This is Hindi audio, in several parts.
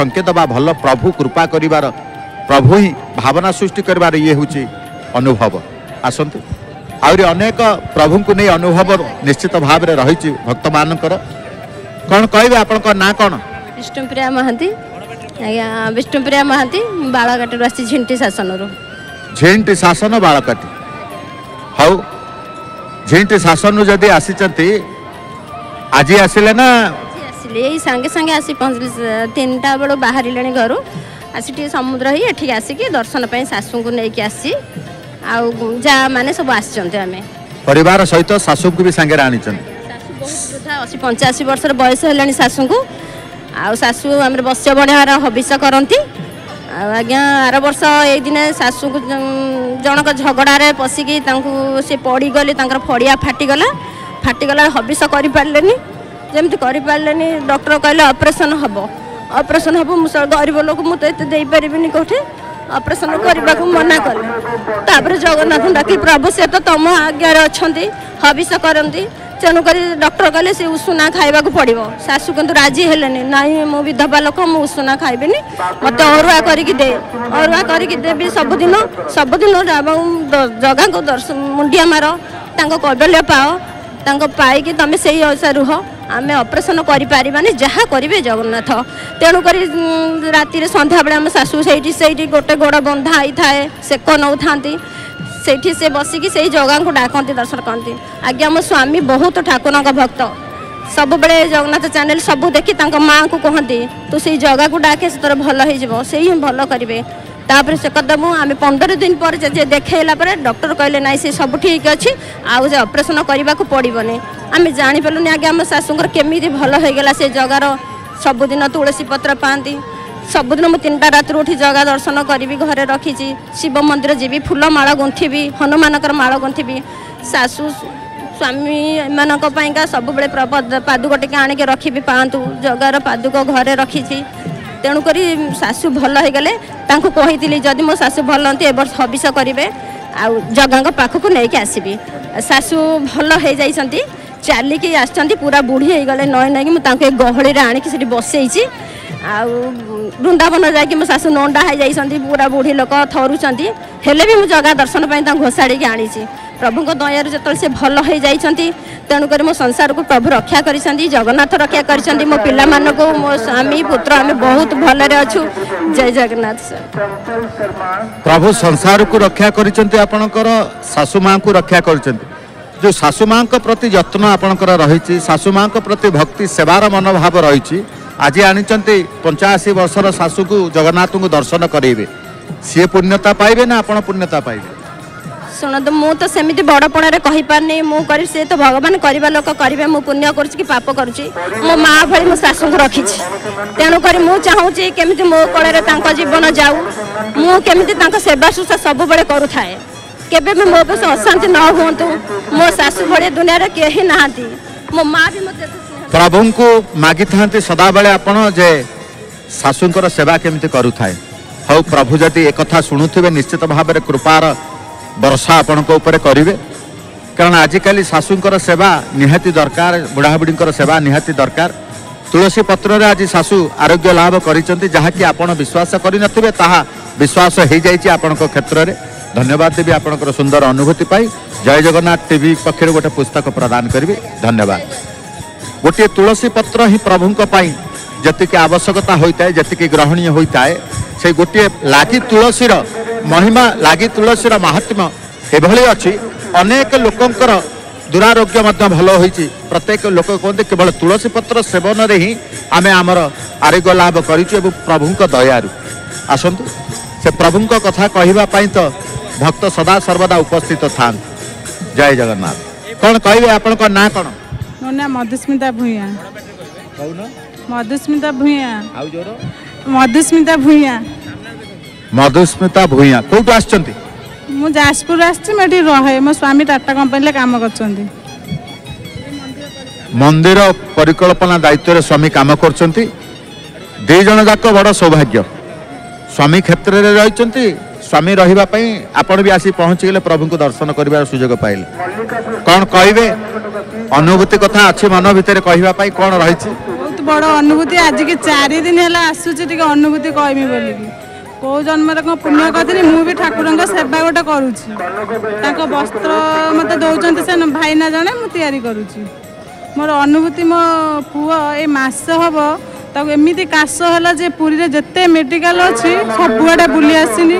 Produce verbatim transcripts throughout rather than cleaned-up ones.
संकेत बा भल प्रभु कृपा करिवार प्रभु ही भावना सृष्टि करिवार ये होची अनुभव आसंतु आउरी अनेक प्रभु को नहीं अनुभव निश्चित भाव रे रहिची भक्त मानकर कोन कहबे आपण को ना कोन विष्णुप्रिया महांती आया विष्णुप्रिया महांती बाळाकाटी रासी झिंटी शासन रो झिंटी शासन बाळाकाटी हाउ झिंटी शासन नु जदी आसीचंती आज आसिले ना आसिले एई संगे संगे आसी पहुंचले तीनटा बडो बाहरिलेनी घरो आसी टी समुद्र ही एठी आसी की दर्शन पय सासु को नेकी आसी आ जा माने सब आसीचंती हमें परिवार सहित सासु को भी संगे रानी चंती सासु बहुत वृद्धा अस्सी पचासी वर्ष रे वयस हेलानी सासु को आ सासु हमरे वस्य बढार हबिष करंती आज्ञा आर वर्ष ए दिने सासु को जनक झगड़ा रे पसी की तांकू से पड़ी गले तांकर फड़िया फाटी गला फाटी गला हबिष करि पालेनी जेमति करि पालेनी डॉक्टर कहले ऑपरेशन हबो ऑपरेशन हबो मु गरीब लोग मु त एते देई परिबिनी कोठे ऑपरेशन करबा को मना करले तापर जगन्नाथ डाकी प्रभु से तो तम आज्ञा रे अछंती हबिष करंती तेणुक डॉक्टर कहले से उषुना खाइबा को पड़ो सासू किंतु राजी हेलेनी नहीं मो विधवा लोक मु उषुना खाइबेनी मत अरुआ करिक दे अरुआ करिक देबी सबदिन सबदिन जगह को दर्शन मुंडिया मार तांको कबल्य पाओ तांको पाई कि तमे सेही अवसर रुह आमे ऑपरेशन करि पारिबानी जहा करिवे जगन्नाथ तेणुक राति संध्या बेला आम सासू सेठी सेठी गोटे गोड़ बंधा आई थाए सेक नौ थांती सेठी से बसिकी से जगह को डाकती दर्शन करती आज्ञा मो स्वामी बहुत ठाकुर भक्त सब बड़े जगन्नाथ चैनल सब देखी माँ को कहती तू से जगह को डाके तोर भल हो भल करेंगे तापर से कदम आम पंद्रह दिन पर देखला डॉक्टर कहले ना से सब ठीक अच्छी आज ऑपरेशन करने को पड़ोनी आम जापरूनी आज्ञा आम सासूर केमी भल होगा से जगार सबुदिन तुलसी पत्र पाती सबुदिन मुझे तीन टा रात उठी जगह दर्शन करी घरे रखी शिव मंदिर जीवी फूल माला गुंथी हनुमान माला गुंथी सासू स्वामी मान सब पादुक टे आणिक रखी पातु जगार पादुक घरे रखी तेणुक सासू भल हो गले कही जदि मो सासू भल होती ए वर्ष हबिष करेंगे आ जगह पाखक नहीं आसबि सासू भल हो जाती चलिकी आसती पूरा बुढ़ी हो गले नई नहीं मुझे गहली आणिकी बसई आ वृंदावन जाकि मो सासू नंडा हो जाती पूरा बुढ़ी लोक थरुंट हेले भी मुझे जगह दर्शन पर घोषाड़ी आनी प्रभु दयार जो से भल हो जाती तेणुक मो संसार को प्रभु रक्षा कर जगन्नाथ रक्षा कर मो पिला मानक मो स्वामी पुत्र आम बहुत भल अच्छु जय जगन्नाथ प्रभु संसार को रक्षा कर सासू माँ को रक्षा कर जो सासू माँ प्रति यत्न आपणकर रही सासू माँ प्रति भक्ति सेवार मनोभाव रही आज आनी पंचाशी वर्षर सासू को जगन्नाथ को दर्शन करेंगे सी पुण्यता पाइबे ना आपण पुण्यता पाइबे सुन तो मु तो सेमती बड़पणा कही पारनी मु कर से तो भगवान करवा लोक करेंगे मु पुण्य कर पाप करुच्ची मो माँ भाई मो सासू को रखी तेणुक मु चाहूँगी केमी मो कल जीवन जाऊ मुमी सेवा शुश्रा सब बड़े करुए केबे भी मो पे अशांति न हूँ मो सासू भाई दुनिया कहीं ना मो माँ भी मत प्रभु को मागी था सदा बेले आपण जे सासूर सेवा केमती करू थाए हाउ प्रभु जदि एक कथा शुणुवे निश्चित भाव में कृपार वर्षा आपण करेंगे कारण आजिकल सासूर सेवा निहाती दरकार बुढ़ाबुढ़ी सेवा निहाती दरकार तुलसी पत्र आज सासू आरोग्य लाभ कर जहाँकि आपण विश्वास करें ताहा विश्वास हो जाए आपण क्षेत्र में धन्यवाद देवी आपणकर सुंदर अनुभूति पाई जय जगन्नाथ टीवी पक्षर गोटे पुस्तक प्रदान करेंगे धन्यवाद गोटे तुलसी पत्र ही प्रभु जी आवश्यकता होता है जी ग्रहणीय होता है से गोटे लागी तुलसीर महिमा लागी तुलसीर महात्म्य एभली अच्छी अनेक लोकंर दुरारोग्य भल हो प्रत्येक लोक कहते केवल तुलसी पत्र सेवन में ही आम आमर आरोग्य लाभ कर प्रभु दयारू आसतु से प्रभु कथा कहवाई तो भक्त सदा सर्वदा उपस्थित था जय जगन्नाथ कौन कहे आपण ना कौन मो ना मधुस्मिता भूया मधुस्मिता भूया मधुस्मिता भूया मधुस्मिता भूया कौट आसचंती मु जाजपुर आसछि मैं रहे मो स्वामी टाटा कंपनी काम करछंती मंदिर परिकल्पना दायित्व रे स्वामी काम करछंती दे जण जाक बड़ सौभाग्य स्वामी क्षेत्र रे रहछंती स्वामी रहिबा पई आपण भी आसी पहुंची गेले प्रभु को दर्शन करिवार सुयोग पाइले कौन कहबे अनुभूति कथा अछि मन भितर कहिबा पई कौन रहिछि बहुत बड़ अनुभूति आज के चार दिन है आसूचे टे अनुभूति कहमी बोल कौ जन्म पुण्य करी मुझे ठाकुर सेवा गोटे करुँच वस्त्र मत दौरान से भाईना जड़े मुझे करुँची मोर अनुभूति मो पुओ ए मस हम तक एमती काश है जे पुरी जिते मेडिकल अच्छी सबुआडे बुले आसनी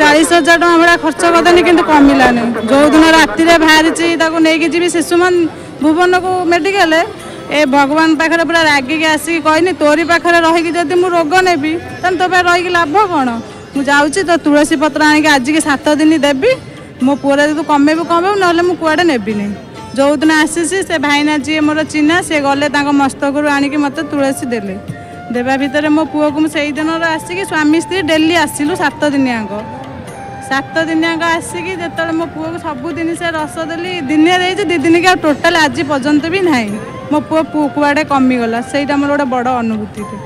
चालीस हजार टाँग भाड़ा खर्च करदे कि कमिलानी जो दिन राति बाहरी जी शिशु मन भुवन को मेडिकल ए भगवान पाखे पूरा रागिकी आसिक कहनी तोरी पाखे रही जब मुझ रोग नेबी तेल तो रही लाभ कौन मुझे तो तुलसी पत्र आज के सात दिन देवी मो पुरा जो कमेबू कमेबू ना कुआडे नेबिनी जो दिन आसी से भाईना जी मोर चिन्ह सी गले मस्तक रू आनिक मत तुलसी देले देवा भितर मो पुआ को सही दिन आसिक स्वामी स्त्री डेली आसलु सात दिन आक सात दिन आक आसिक जो मो पुआ को सबुदिन से रस देली दिन दे दीदिन के टोटाल आज पर्यंत भी ना मो पुआ पु कुआडे कमीगला से मोर गोटे बड़ अनुभूति थे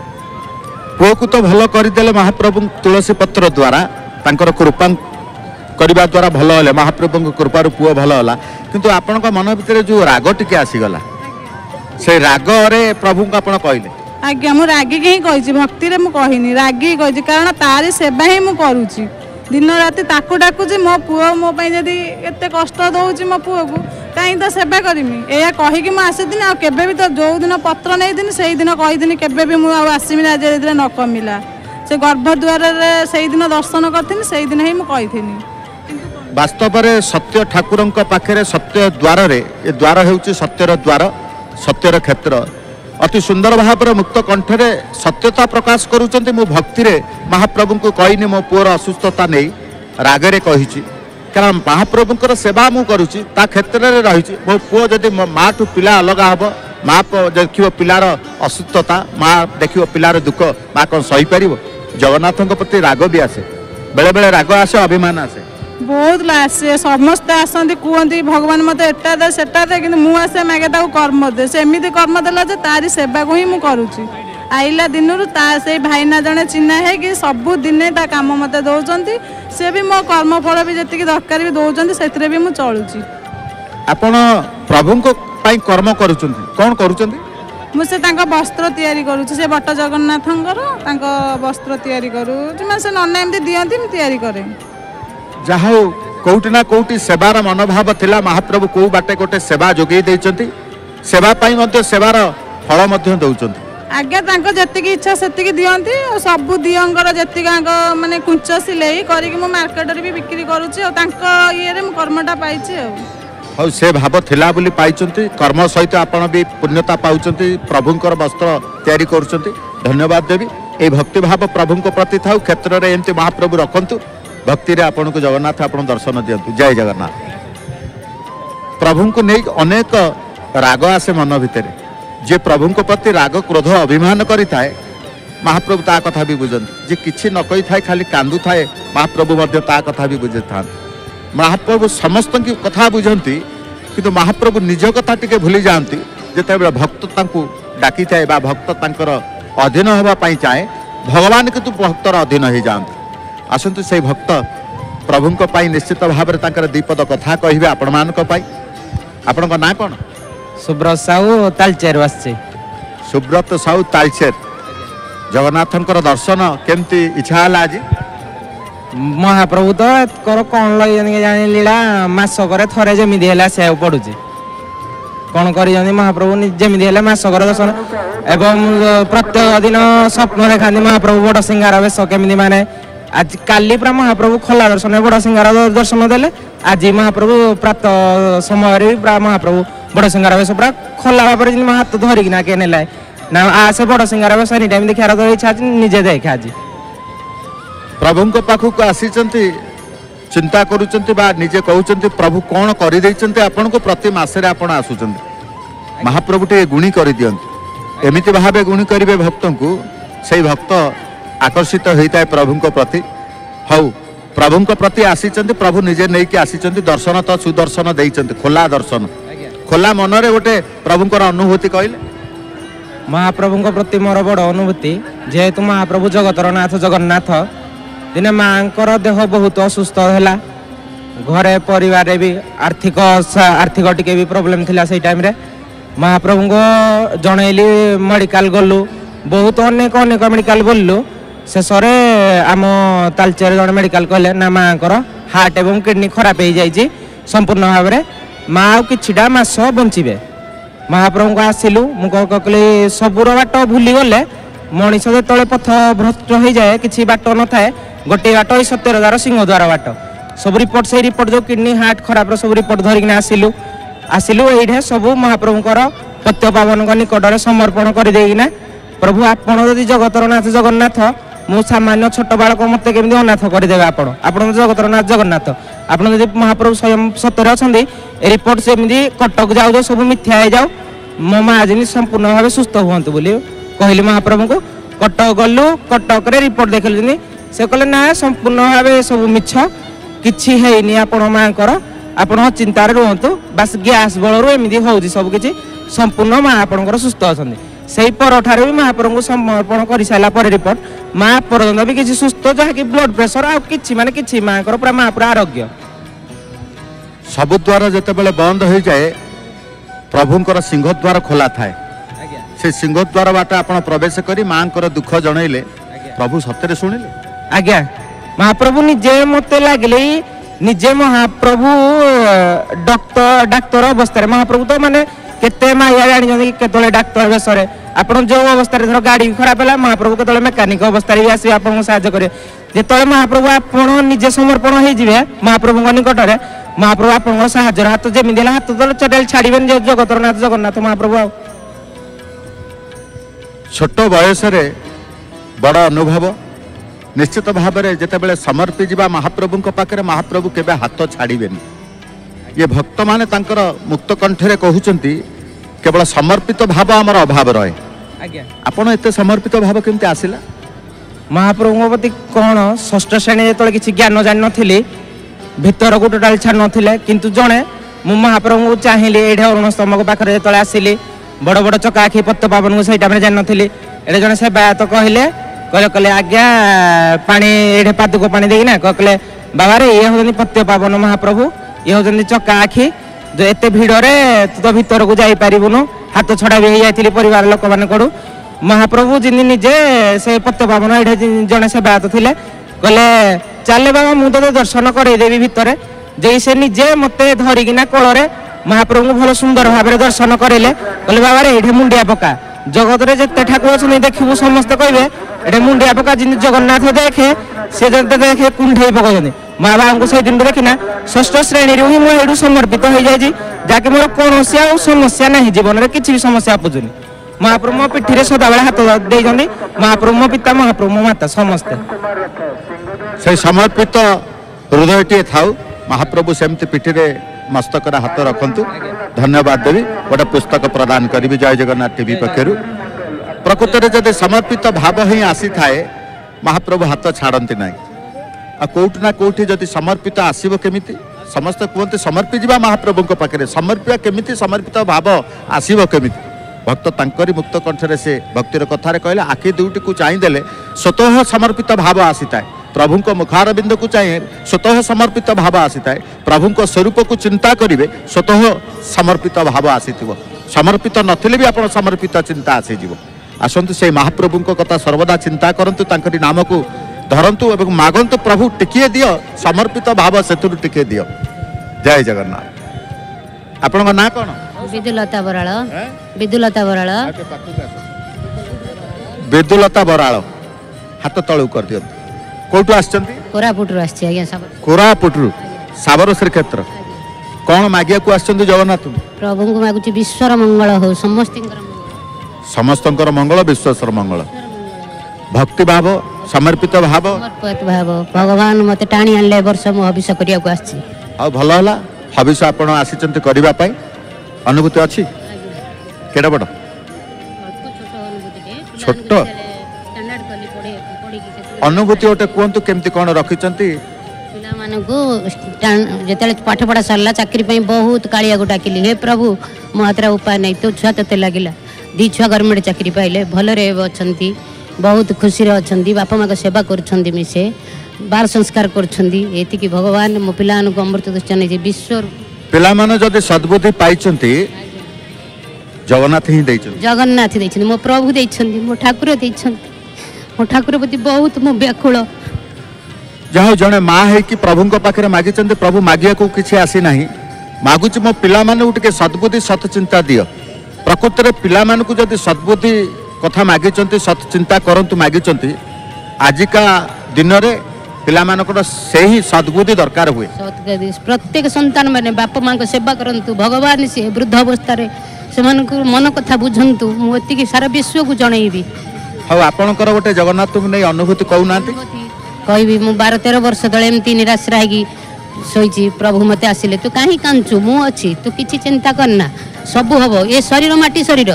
पुआ को तो भल करदे महाप्रभु तुलसी पत्र द्वारा कृपा करने द्वारा भल है महाप्रभु कृपार पुओ भल है किंतु आपण मन भीतर जो राग टिके आसीगला से राग रे प्रभु को आपण कहले आज्ञा मु रागी के ही कहि भक्ति रे मु कहिनी रागी कहि कारण तारी सेवा ही मु करूची दिन रात ताको डाकुची मो पुओ मो पई जदी एते कष्ट दउची मो पुओ को काई तो सेवा करमी एया कहि कि मु आसेदिन आ केबे भी तो जो दिन पत्र नै दिन सेहि दिन कहि दिन केबे भी मु आसीमी ना जे दिन न कमिला से गर्भ द्वार रे सेहि दिन दर्शन करथिन सेहि दिन ही मु कहिथिनी वास्तव में सत्य ठाकुर पाखे सत्य द्वार ए द्वार हो सत्यर द्वार सत्यर क्षेत्र अति सुंदर भाव में मुक्त कंठर सत्यता प्रकाश करुँच मो भक्ति महाप्रभु को कहनी मो पुओर असुस्थता नहीं रागरे कही कारण महाप्रभुं सेवा मु करुँची ता क्षेत्र में रही मो पुओ जदि माँ ठू पिला अलग हम माँ देख पिलार असुस्थता माँ देख पिलार दुख माँ कौन सहीपर जगन्नाथों प्रति राग भी आसे बेले बेले राग आसे अभिमान आसे बहुत लासे समस्ते आसती कहते भगवान मत एटा दे सेटा दे कि मुझे मागे ताको कर्म दे सेमती कर्म देला जे तारी सेवा को ही मु करूची आइला दिन से भाईना जड़े चिन्ह है कि सबु दिने ता काम मत दौरान से भी मो कर्मफल भी जी दरकार भी दौरान से चलुची आपण प्रभु कर्म कर कौन कर मुझे वस्त्र तैयारी करुँचे बट जगन्नाथ वस्त्र तैयारी करूँ से नना एमती दियंती तैयारी करे जहा कौटी ना कौटी सेवार मनोभाव थिला महाप्रभु को बाटे गोटे सेवा जोगे देइचंती सेवा पाई मध्य सेवार फल मध्य दउचंती आज्ञा तांको जति की इच्छा सेति की दियंती सब दियंगर जति गांग माने कुंच सिलेई करिक मो मार्केट रे भी बिक्री करूची और तांको ये रे मो कर्मटा पाइची हौ से भाव थिला बुली पाइचंती कर्म सहित आपण भी पुण्यता पाउचंती प्रभुंकर वस्त्र तयारी करूचंती धन्यवाद देवी ए भक्ति भाव प्रभुंको प्रति थाउ क्षेत्र रे एंती महाप्रभु रखंतु भक्ति रे आपण को जगन्नाथ आपण दर्शन दियंतु जय जगन्नाथ प्रभु को नेक अनेक राग आसे मन भितर जे प्रभु को प्रति राग क्रोध अभिमान करि थाए महाप्रभु ता कथा भी बुझंत जे किछि न कहि थाए खाली कांदु थाए महाप्रभु मध्य ता कथा भी बुझे था महाप्रभु समस्त की कथा बुझंती किंतु महाप्रभु निज कथा टिके भूली जांती जेते बेला भक्त तांकु डाकी थाए बा भक्त तांकर अधीन होबा पई चाहे भगवान किंतु भक्तर अधीन हो जांती आसतु से भक्त प्रभु निश्चित भाव में दीपद कथा कहे आपण मान आपण ना कौन सुब्रत साहू तालचेर वासी सुब्रत साहू तालचेर जगन्नाथन दर्शन केमती इच्छा है आज महाप्रभु तो कौन लगे जान लीला मसकर थे जमी से पड़ुचे कौन कर महाप्रभु जमी मसकर दर्शन एवं प्रत्येक दिन स्वप्न देखा महाप्रभु बड़ सिंगार बेश केमी माने आज काली पूरा महाप्रभु खोला दर्शन बड़ सिंगार दर्शन देले आज महाप्रभु प्रातः समय पूरा महाप्रभु बड़ सिंगार बेस पूरा खोला भाव में हाथ धरिकिना के नेला ना आसे बड़ सिंगार बेस एनी टाइम देखार तो इच्छा निजे देखे आज प्रभु को पाखु को आसीचंती चिंता करूचंती बा निजे कहउचंती प्रभु कोन करि देइचंती आपन को प्रति मासे रे आपन आसुचंती महाप्रभु टे गुणी करि दियंती एमिति भाबे गुणी करिवे भक्तन को सेई भक्त आकर्षित होता है प्रभु को प्रति हाउ प्रभु को प्रति आसी प्रभु निजे नहीं कि आसी दर्शन तो सुदर्शन देते खोला दर्शन खोला मन रे गोटे प्रभु अनुभूति कहले महाप्रभु को प्रति मोर बड़ अनुभूति जेहेतु महाप्रभु जगतर नाथ जगन्नाथ दिने माँर देह बहुत असुस्थ है घरे परिवार भी आर्थिक आर्थिक टी प्रॉब्लम थी से टाइम महाप्रभु को जनइली मेडिकल गलु बहुत अनेक अनेक मेडिकल गलु शेष आम तालचेर जन मेडिकल कहले ना माँ को हार्ट एवं किडनी खराब हो जाए संपूर्ण भाव में माँ किछिटा मास बंचे महाप्रभु को आसिलु मुझे सबूर बाट भूली गले मनीष जो पथ भ्रष्ट हो जाए किसी बाट न थाए गोटे बाट ये सत्तर हजार सिंहद्वार बाट सब रिपोर्ट से रिपोर्ट जो किडनी हार्ट खराब सब रिपोर्ट धरिकिना आसिलु आसिलु ये सब महाप्रभु पतितपावन निकट में समर्पण करदेना प्रभु आपण जदि जगतर नाथ जगन्नाथ मो सामान्य छोट बालक मत केमी अनाथ करदेवे आप जगतर नाथ जगन्नाथ आप महाप्रभु स्वयं सतरे अच्छा रिपोर्ट सेमती कटक जाऊ सब मिथ्या हो जाओ मो माँ जमी संपूर्ण भाव सुस्थ हूँ बोली कहली महाप्रभु को कटक गलु कटक रिपोर्ट देखल से कहले ना संपूर्ण भाव सब मिछ किसी है आपण माँ को आप चिंत रुहतु बास गैस बलू एमती हूँ सबकि संपूर्ण माँ आपणकर सुस्थ अच्छा से पर भी महाप्रभु को समर्पण कर सारापर रिपोर्ट माँ पर्यटन भी किसी सुस्थ जहाँकि ब्लड प्रेसर आने माने किसी माँ को पूरा माँ पूरा आरोग्य सब द्वार जो बंद हो जाए प्रभुंर सिंहद्वार खोला थाए से सिंहद्वार बाट आप प्रवेश कर माँ को दुख जनइले प्रभु सत्य शुणिले आज्ञा महाप्रभु निजे मत लगे निजे महाप्रभु डॉक्टर डाक्तर अवस्था महाप्रभु तो माने केते माया जानी केतले डाक्तर बेस आप जो अवस्था धर गाड़ी खराब है महाप्रभु केतले मेकानिक अवस्था भी आस आपको करे जिते महाप्रभु आपड़ निजे समर्पण होजे महाप्रभु निकट में महाप्रभु आपको साहर हाथ जमी हाथ तो चटाइल छाड़े जगतर नाथ जगन्नाथ महाप्रभु आ छोट बयस बड़ अनुभव निश्चित भाव में जितेबाला समर्पी जावा महाप्रभु पाखे महाप्रभु केबे हाथ छाड़े ये भक्त माने तांकर मुक्त कंठे कहते केवल समर्पित भाव आमर अभाव रहे आपण एत समर्पित भाव केमती आसला महाप्रभु प्रति कौन षष्ठ श्रेणी जो किसी ज्ञान जान नी भर को टोटाल छाड़ ना कितु जड़े मु महाप्रभु को चाहिए ये अरुण स्तंभ पाखे जो आसिली बड़ बड़ चका आखि पतितपावन को सही टाइम जान नी एटे जन सेवायत कहले कहले कहले आज्ञा पानी ये पादुक पानी देना कहले बाबा रे ये हूँ पतितपावन महाप्रभु ये हूँ चका आखि जो एत भिड़े तू तो भर को जापरबुनु हाथ छड़ा भी होती परिवार लोक मान कड़ू महाप्रभु जिन निजे से पतितपावन ये जड़े सेवायत थे कहले चले बाबा मुझे दर्शन करदेवी भितर जे से निजे मत धरिकिना कोल महाप्रभु को भल सुंदर भाव दर्शन करेले कहले बाबा रे ये मुंडिया पका जगत में जिते ठाकुर अच्छे देखू समस्ते कहे मुंडिया पका जिन जगन्नाथ देखे से देखे कुंडे पकाई माँ बाबा से दिन देखना षष्ठ श्रेणी ही मुझे समर्पित हो जाए जहाँकि मोर कौन समस्या ना जीवन में किसी भी समस्या आपुजन महाप्रभु मो पिठी सदा बेले हाथ देते महाप्रभु मो पिता महाप्रभु मो माता समस्ते से समर्पित हृदय टे था महाप्रभु सेमती पिठी मस्तक हाथ रखु धन्यवाद देवी गोटे पुस्तक प्रदान करी जय जगन्नाथ टीवी पक्षर प्रकृत में जब समर्पित भाव ही आसी थाए महाप्रभु हाथ छाड़ती ना आ कौटि ना कौटि जब समर्पित आसब केमी समस्त कहते समर्पी जावा महाप्रभु पाखे समर्पित केमी समर्पित भाव आसब केमी भक्त तांकरी मुक्त कंठे से भक्तिर कथार कहले आखि दुईटी को चाहदेले स्वतः समर्पित भाव आसी थाए प्रभु को मुखारबिंद को चाहिए स्वतः समर्पित भाव आसी थाए प्रभु को स्वरूप को चिंता करेंगे स्वतः समर्पित भाव आसी समर्पित नथिले भी आप समर्पित चिंता आसीज आसतु से महाप्रभु कथा सर्वदा चिंता करंतु नाम को धरतु और मागंतु प्रभु टिके दियो समर्पित भाव से टिके दियो जय जगन्नाथ आपण ना कौन विदुलता बराल विदुलता बराल विदुलता बराल हाथ तलू कर दियो कोठु आछंती कोरापुटरू आछी आज्ञा साबर कोरापुटरू साबर श्रीक्षेत्र कोन मागिया को आछंती जगन्नाथ प्रभु को मागुची विश्वर मंगल हो समस्तंकर समस्तंकर मंगल विश्वसर मंगल भक्ति भाव समर्पित भाव समर्पित भाव भगवान मते टाणी आनले वर्ष मो हबिष करिया को आछी आ भलो होला हबिष आपण आसीचंती करिवा पई अनुभूति अछि केडा बड छोट अनुभूति गोटे कहतु केमती कौन रखी पे पाठ पढ़ा सरला चाकरी बहुत कालिया को डाकिली हे प्रभु मो हाथरा उपाय नहीं तो छुआ ते लगिला दी छुआ गवर्नमेंट चाकरी पाइले भलरे अच्छी बहुत खुशी रे अच्छी बापा माँ को सेवा करसे बार संस्कार करती भगवान मो पिला अमृत दुष्ट विश्व पिला सद्बुद्धि पाई जगन्नाथ ही जगन्नाथ मो प्रभु मो ठाकुर मो ठाकुर प्रति बहुत मो व्याकुल जहाँ जड़े माँ है कि प्रभु पाखे मागी प्रभु मागिया को किसी आसी ना मागुच मो पिला माने सद्बुद्धि सतचिंता दियो प्रकृत में पिला मानकु जदि सद्बुद्धि कथा मागी सतचिंता करंतु मागी आजिका दिन रे पिला मानकर से ही सद्बुद्धि दरकार हुए प्रत्येक संतान मैंने बाप माँ को सेवा करंतु भगवान से वृद्ध अवस्था रे से मन कथा बुझंतु मुझे सारा विश्व को जनईबी हाँ आपणकर गोटे जगन्नाथ को नहीं अनुभूति कहना कह बार तेरह वर्ष तेल एमती निराश्रा हो सोई प्रभु मते आसिले तू कहीं कांचु मु अच्छी तू किसी चिंता करना सब हम ये शरीर माटी शरीर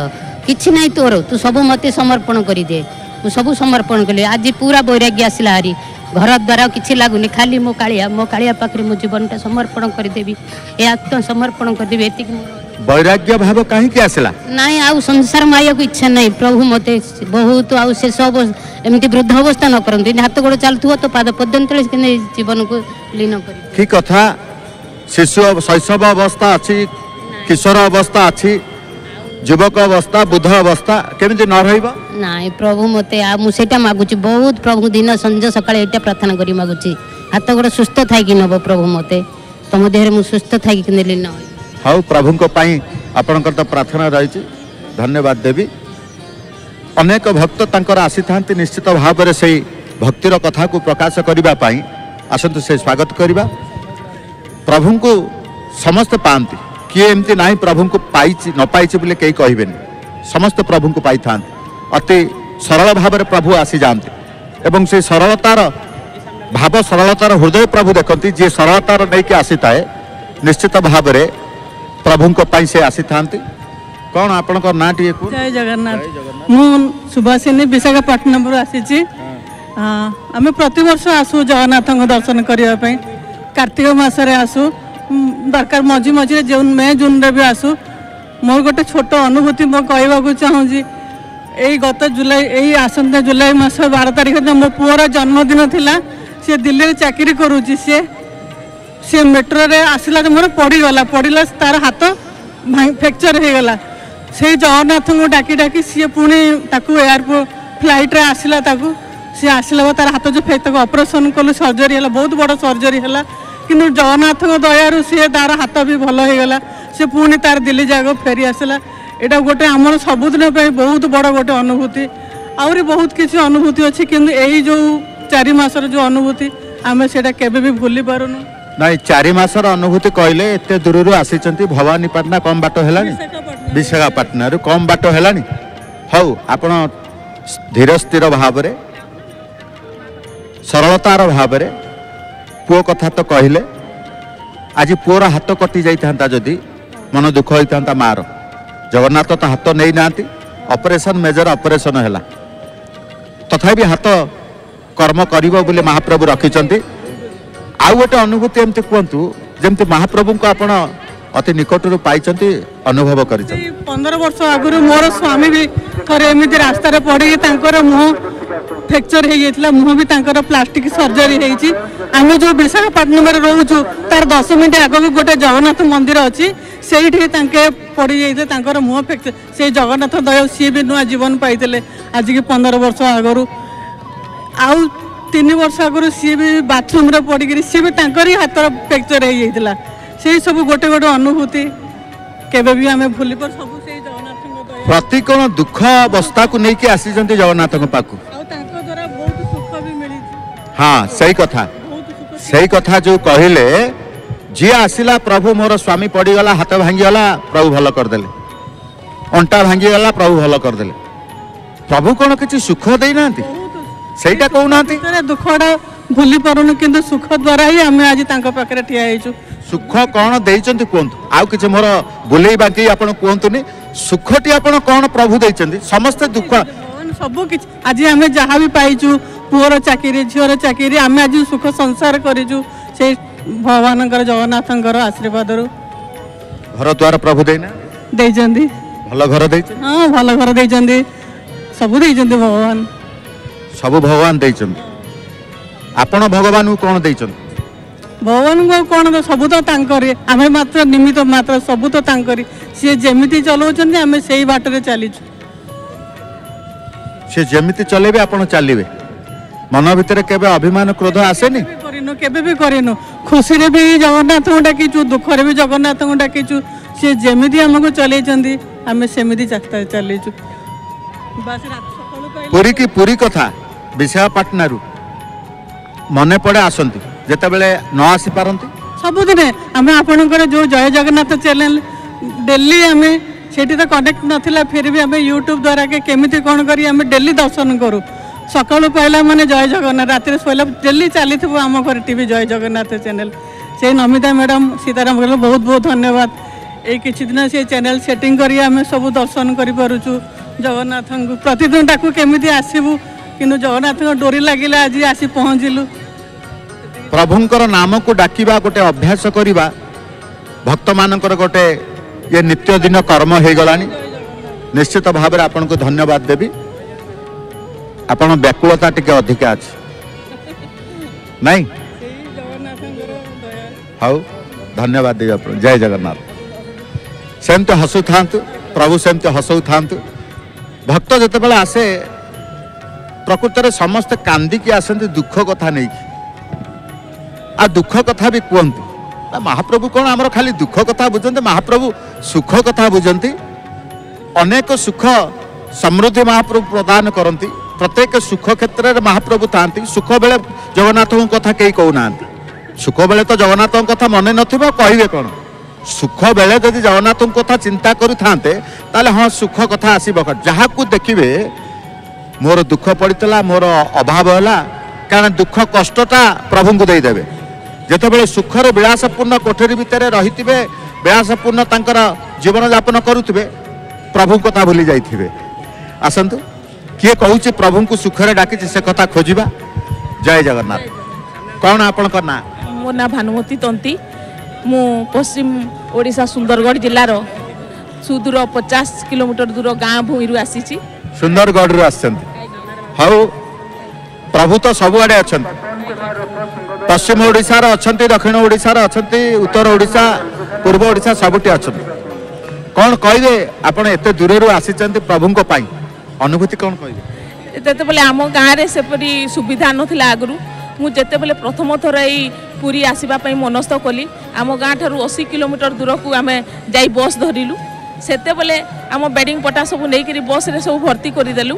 किसी ना तोर तू सब मते समर्पण कर दे तू सब समर्पण कले आज पूरा वैराग्य आसला हरी घर द्वारा किसी लगुनि खाली मो कालिया मो कालिया पाखरे मो जीवनटा समर्पण करदेवी ये आत्म समर्पण करदेवी एति वैराग्य भाव कहीं के आसला नहीं आ संसार माया को इच्छा नहीं प्रभु मते बहुत आ से सब एमती वृद्ध अवस्था न करंतु हाथ गोड़ चलतु तो पाद पद्यंतले जीवन को लीन कर ठीक कथा शिशु शैशव अवस्था अच्छी किशोर अवस्था अच्छी युवक अवस्था बुद्ध अवस्था केमती न रहिबो नाही प्रभु मते आ मु सेटा मागुची बहुत प्रभु दिन संज सकाळे एटा प्रार्थना करी मागुची हाथ गोड़ सुस्थ थाई कि नबो प्रभु मते तम देहरे मु सुस्थ थाई कि नेली न हाउ प्रभु को पाई आपणकर तो प्रार्थना रहिची धन्यवाद देवी अनेक भक्त तांकर आसी थांती निश्चित भाव रे सेई भक्तिर कथा को प्रकाश करिबा पाई आसंतु से स्वागत करिबा प्रभु को समस्त पांती किए एमती ना प्रभु को पाई न पाई बोले कई कह समस्त प्रभु को पाई था अति सरल भाव में प्रभु आसी जाते एवं से सरलतार भाव सरलतार हृदय प्रभु देखती जी सरलतार नहीं कि आसी थाए निश्चित भाव में प्रभु को पाई से आसी था कौन आपण ना टी जय जगन्नाथ मु सुभासिनी विशाखापट्टनम रू आसी आम प्रतिवर्ष आसू जगन्नाथ दर्शन करने कार्तिक मसरे आसू दरकार मझी मझी जो मे जून रे भी आसू मोर गोटे छोट अनुभूति मो कहू चाहूँगी यही गत जुलाई यही आसंता जुलाई मस बार तारीख मो पुअर जन्मदिन थिला सी दिल्ली रे चाकरी करुच्ची सी सी मेट्रो रे आसला मोर पड़गला पड़ला तार हाथ फ्रैक्चर हो गला से जगन्नाथ को डाकी डाकी सी पुणी ताकू एयरपोर्ट फ्लाइट रे आसला ताकू सी आसला तार हाथ जो फेक ऑपरेशन कलु सर्जरी है बहुत बड़ सर्जरी है किंतु जगन्नाथ दयारू सी तार हाथ भी भल होगा सी पुणी तार दिल्ली जागो फेरी आसला यहाँ गोटे आम सबुदिन बहुत बड़ गोटे अनुभूति आहरी बहुत किसी अनुभूति अच्छी किंतु यही जो चार मासर जो अनुभूति आम से भी भूली पारनु नहीं चार मासर अनुभूति कहले एत दूर आसी भवानीपाटना कम बाट है विशाखापाटना कम बाट है हौ आप धीर स्थिर भाव में सरलतार भाव में पुओ कथा तो कहले आज पुओर हाथ कटि जाता जदि मन दुख होता मार जगन्नाथ तो हाथ नहीं ना ऑपरेशन मेजर ऑपरेशन है तथा भी हाथ कर्म कर महाप्रभु रखी आउ गोटे अनुभूति एमती कहतु जमी महाप्रभु को आप अति निकटर पाई अनुभव कर पंद्रह वर्ष आगुरी मोर स्वामी भी थे एमती रास्तार पड़ी मुँह फ्रैक्चर हो मुँह भी प्लास्टिक सर्जरी होमें जो विशाखापट्टनम रोचु तार दस मिनट आग को गोटे जगन्नाथ मंदिर अच्छी से पड़ जाते मुँह फ्रैक्चर से जगन्नाथ दया सी भी नुआ जीवन पाई आज की पंद्रह वर्ष आगर आउ तीन वर्ष आगर सी भी बाथरूम पड़कर सी भी ही हाथ फ्रैक्चर होता से सब गोटे गोटे अनुभूति केवे भी आम भूल पर सब से जगन्नाथ प्रति कौन दुख अवस्था को लेकिन आसी जगन्नाथ पाक हाँ सही कथा सही कथा जो कहले जी आसला प्रभु मोर स्वामी पड़गला हाथ भांगीगला प्रभु भल करदेले अंटा भांगीगला प्रभु भल करदेले प्रभु कौन किसी सुख देना से कहना दुखटा भूली पारनु कि सुख द्वारा ही आम आज पाखे ठिया सुख कौन दे कहतु आउ कि मोर बुले बांकी आप कहतुनि सुखटी आप कौन प्रभु दे समस्त दुख सब कि आज आम जहाँ भी पाइचु पुअर चाकरी झीवर चाकरी आम आज सुख संसार करूँ से भगवान जगन्नाथ आशीर्वाद रु घर द्वार प्रभु देना भल घर दे हाँ भल घर दे सब दे भगवान सब भगवान दे आपन भगवान को कौन दे भगवान को कौन सबू तो आम मात्र निमित्त मात्र सबू तो सी जमी चलाऊँ आम से बाटर चली सी जमी चलेबे आपन चलिए मन भीतर केबे अभिमान क्रोध आसेनी करिनो केबे भी करिनो खुशी रे भी जगन्नाथ को डाकिचु दुख रे भी जगन्नाथ को डाकिचु सी जमी आमको चले आम सेमती चली पुरी की पुरी कथा विशाखापाटना मन पड़े आसती जिते बड़े न आसी पारती सबुदिने आम आपणकर जो जय जगन्नाथ चैनल डेली आम से कनेक्ट नाला फिर भी आम यूट्यूब द्वारा के केमिति कौन करी आम डेली दर्शन करूँ सकालू कहला मैंने जय जगन्नाथ रात सोला डेली चली आम घर टीवी जय जगन्नाथ चैनल से नमिता मैडम सीताराम अग्रवाल बहुत बहुत धन्यवाद ये किसी दिन से चैनल सेटिंग करी आम सब दर्शन करूँ जगन्नाथ को प्रतिदिन ताकू केमिति आसबू किंतु जगन्नाथ को डोरी लगे आज आसी पहुँचलु प्रभुंकर नाम को डाकिबा गोटे अभ्यास करवा भक्त मानकर गोटे ये नित्य दिन कर्म हो गलानी निश्चित भाव आपन को धन्यवाद देवी आपण व्याकुलता टिके अधिक आज नहीं हाउ धन्यवाद देवी आप जय जगन्नाथ सेमते हसु था प्रभु सेमते हसौ था भक्त जिते बड़ा आसे प्रकृत में समस्त कांदिकी आसती दुख कथा नहीं आ दुख कथा भी कहते महाप्रभु कौन आमर खाली दुख कथा बुझते महाप्रभु सुख कथा बुझती अनेक सुख समृद्धि महाप्रभु प्रदान करती प्रत्येक सुख क्षेत्र में महाप्रभु था सुख बेले जगन्नाथ कथा कई कहना सुख बेले तो जगन्नाथ कथा मन नहे कौन सुख बेले जब जगन्नाथ कथा चिंता करूँते हाँ सुख कथा आस जहाँ देखिए मोर दुख पड़ता मोर अभाव है कारण दुख कष्टा प्रभु को देदेवे जितेबाला सुखर विलासपूर्ण कोठरी भितर रही थे विलासपूर्ण तर जीवन यापन करुवे प्रभु कथा भूली जाइए आसतु किए कहे प्रभु को सुखर डाकी से कथा खोजा जय जगन्नाथ कौन आपण ना मो ना भानुमती तंती मु पश्चिम ओडिशा सुंदरगढ़ जिलार सुदूर पचास किलोमीटर दूर गाँ भूमि आसी सुंदरगढ़ हाउ प्रभु तो सबुआडे अच्छा पश्चिम ओडिशार अच्छा दक्षिण ओडिशार अच्छा उत्तर ओडिशा पूर्व ओडिशा सबुटे अच्छा कौन कहे आपड़ एत दूर आसी प्रभु अनुभूति कौन कहे जो बोले आम गाँव सेपरी सुविधा नाला आगुरी मुझे बोले प्रथम थर ये पुरी आसवाई मनस्थ कली आम गाँ ठार अशी किलोमीटर दूर को आम जा बस धरलु सेते बोले आम बेडिंग पटा सब नहीं बस रे सब भर्ती करदेलु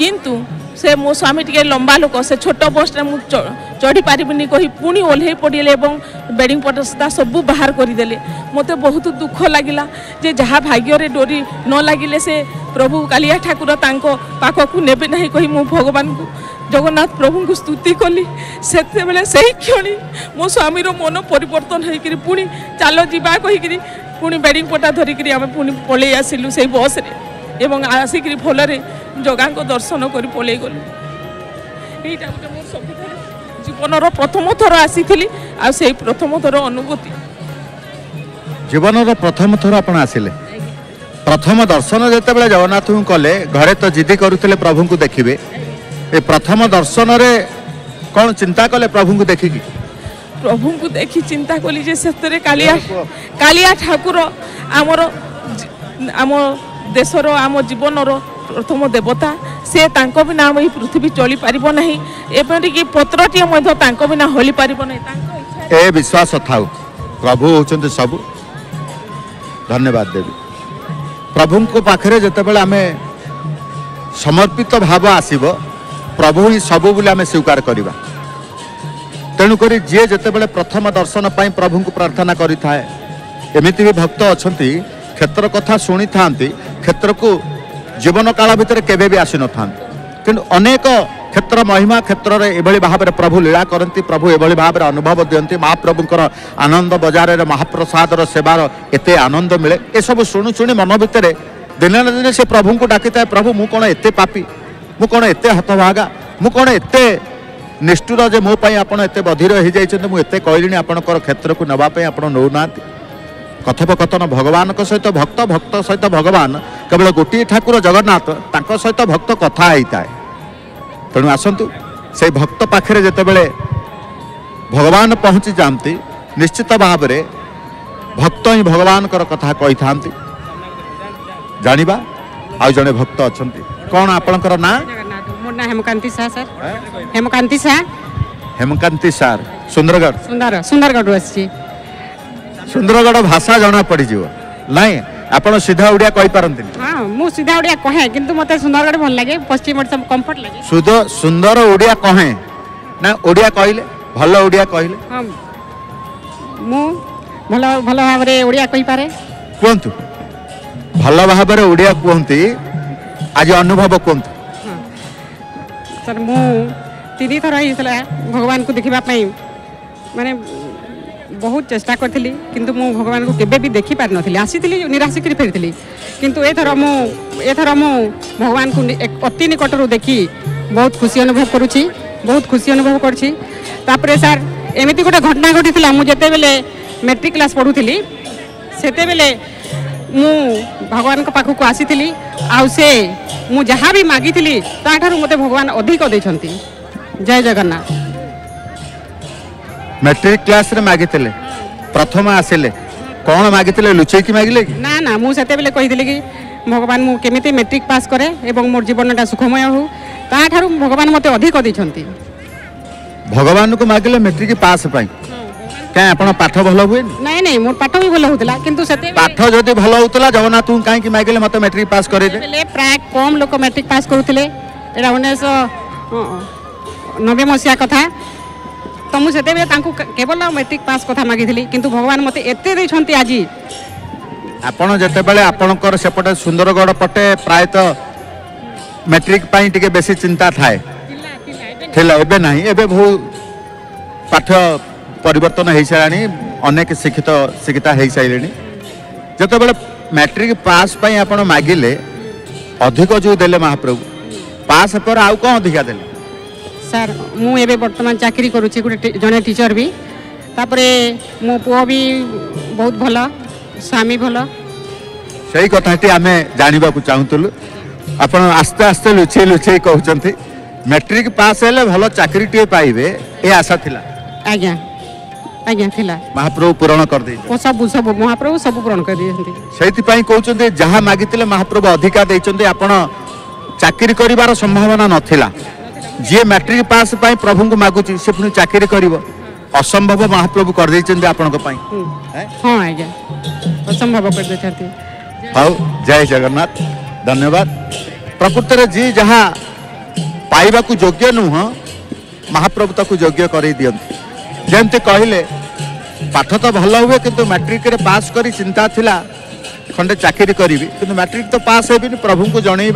किंतु से मो स्वामी टे लंबा लोक से छोट बस मुझे चढ़ी पारिनी कही पुणी ओल्हे पड़े और बेडिंग पटा सब बाहर करदेले मत बहुत दुख लगिला जे जहाँ भाग्य डोरी न लगिले से प्रभु कालिया ठाकुर पाखक नेबे ना कही मु भगवान को जगन्नाथ प्रभु को स्तुति कली से ही क्षणी मो स्वामी मन परिवर्तन होकर पुणी चल जावा कहीकि पुणी बेडिंग पटा धरिकी आम पुणी पलि आसिलु से बस रे एवं आसिक भल जगह को दर्शन कर पलि गलु यहाँ गोटे मोर सब जीवनर प्रथम थर आसी आई प्रथम थर अनुभूति जीवनर प्रथम थर आप आसिले प्रथम दर्शन जिते बड़े जगन्नाथ को कले घरे तो जिदी करुले प्रभु को देखिए ये प्रथम दर्शन रे कौन चिंता कले प्रभु को देखिकी प्रभु को देखी चिंता कली जे से कालिया कालिया ठाकुर आमर आम देशर आम जीवनर प्रथम देवता से बिना आम पृथ्वी चली पारिबो नहीं एपरिक पत्रटीए बिना हली पारिबो नहीं ए विश्वास थाउ प्रभु होचंद सब धन्यवाद देवी प्रभु को पाखरे जते बेला आमे समर्पित भाव आसीबो प्रभु ही सब बोले आमे स्वीकार करिबा तेणुक जी जितेबाला प्रथम दर्शन पर प्रभु को प्रार्थना करें एमती भी भक्त अच्छा क्षेत्र कथा शुणी था क्षेत्र को जीवन काल भितर केवे भी आसी न था कि अनेक क्षेत्र महिमा क्षेत्र में यह भाव प्रभु लीला करती प्रभु यह भाव अनुभव दिखती महाप्रभुं आनंद बजार महाप्रसाद सेवार एत आनंद मिले ये सब शुणु शुणी मन भितर दिन ना दिन से प्रभु को डाकी था प्रभु मु कौन एत पापी मु कौन एत हतभागा मु कौन एत निष्ठुर जे मो पाई आपण एते बधिर हो जाइछन मु एते कहलिनी आपनकर क्षेत्र को नबा पाई आपण नौ नाथ कथोपकथन भगवान को सहित भक्त भक्त सहित भगवान केवल गोटे ठाकुर जगन्नाथ तांको सहित भक्त कथा होता है तेणु आसतु से भक्त पाखे जिते बेले भगवान पहुँची जाती निश्चित भाव में भक्त ही भगवान कथा कही था जाना आज जड़े भक्त अच्छा कौन आपणकर ना मोर ना हेमकांति सार सर हेमकांति सार हेमकांति सार सुंदरगढ़ सुंदर सुंदरगढ़ आसी सुंदरगढ़ भाषा जना पड़ी जीव नहीं आपण सीधा उड़िया कहि पारंती हां मु सीधा उड़िया कहे किंतु मते सुंदरगढ़ भल लागे पश्चिम ओडिसा कंफर्ट लागे शुद्ध सुंदर उड़िया कहे ना उड़िया कहिले भलो उड़िया कहिले हां मु भलो भलो भाबरे उड़िया कहि पारे कोंतु भलो भाबरे उड़िया कोंती आज अनुभव कोंतु सर मु तीन थर होता भगवान को देखापी माने बहुत चेष्टा करी किंतु मु भगवान को केबे भी देखी पार नी आसी निराश कर फेरी किंतु एथर मु एथर मु भगवान को अति निकटरू देखी बहुत खुशी अनुभव करुँच बहुत खुशी अनुभव कर सार एमती गोटे घटना घटी मुझे बेले मैट्रिक क्लास पढ़ू थी सेते बेले मु भगवान का पाखक आसी आउ से मु जहाँ भी मागी थी ताठारू मते भगवान अधिक देछंती। जय जगन्नाथ मैट्रिक क्लास रे मागी थी प्रथम आसिले कौन मागी थी लुचे की मागिले ना ना मुझे बेले कही कि भगवान मु केमिति मैट्रिक पास करे एवं मोर जीवनटा सुखमय हो ताठारू भगवान मते अधिक देछंती भगवान को मागिले मैट्रिक पास पाई क्या आपन पाठ भलो हुए नहीं नहीं मोर पाठ भी भलो होतला किंतु सेते पाठ जदी भलो होतला जगन्नाथ तू काहे कि माइकले मत मैट्रिक पास करे ले प्राय कम लोग मैट्रिक पास करूतले एडा उन्नीस सौ नब्बे मसिया कथा त मु सेते बे तांकू केवल मैट्रिक पास कथा मागिथली किंतु भगवान मते एते देछंती आजी आपन जते बेले आपनकर सेपटे सुंदरगढ़ पटे प्राय त मैट्रिक पई टिके बेसी चिंता थाए किला किला ठेला एबे नाही एबे बहुत पाठ परिवर्तन हो सारा अनेक शिक्षित शिक्षिता हो सारे जो बड़े मैट्रिक पास पर आप मागिले अधिक जो देले महाप्रभु पास पर आउ कौन अधिका देले सर मुझे बर्तमान चाकरी करुँचे गोटे जड़े टीचर भी तापरे मो पुओ भी बहुत भल स्वामी भल सही कथाटी आम जानवा चाहूल आप आस्ते आस्ते लुचे लुचे कहते मैट्रिक पास हेले भल चाकरीटे पाइबे ये आशा थिला आज्ञा आज्ञा थिला महाप्रभु पूरण कर दे ओ सब सब महाप्रभु सब पूरण कर दियंती सेति पई कहउचंते जहां मागितले महाप्रभु अधिकार देइचंते आपण चाकरी करिवार संभावना नथिला जे मैट्रिक पास पई प्रभु को मागुची से पुनी चाकरी करिवो असंभव महाप्रभु कर देइचंते आपण को पई हां आज्ञा असंभव कर देछाती हाउ जय जगन्नाथ धन्यवाद प्रकृति रे जी जहां पाइबा को योग्य नह महाप्रभु ताकू योग्य कर दियंती जमते कहले पाठ तो भल हुए किंतु मैट्रिक रे पास करी चिंता थिला खंडे चाकरी करी किंतु मैट्रिक तो पास हेबिन प्रभु को जणे।